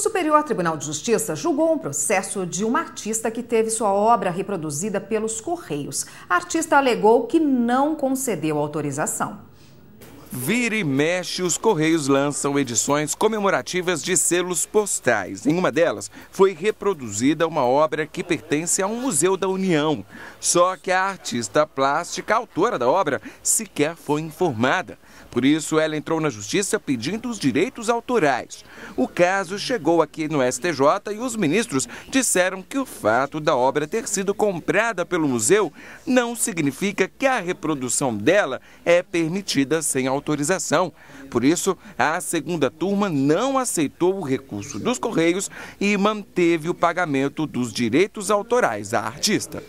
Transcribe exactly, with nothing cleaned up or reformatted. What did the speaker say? O Superior Tribunal de Justiça julgou um processo de uma artista que teve sua obra reproduzida pelos Correios. A artista alegou que não concedeu autorização. Vira e mexe, os Correios lançam edições comemorativas de selos postais. Em uma delas, foi reproduzida uma obra que pertence a um museu da União. Só que a artista plástica, autora da obra, sequer foi informada. Por isso, ela entrou na justiça pedindo os direitos autorais. O caso chegou aqui no S T J e os ministros disseram que o fato da obra ter sido comprada pelo museu não significa que a reprodução dela é permitida sem autorização. autorização. Por isso, a segunda turma não aceitou o recurso dos Correios e manteve o pagamento dos direitos autorais à artista.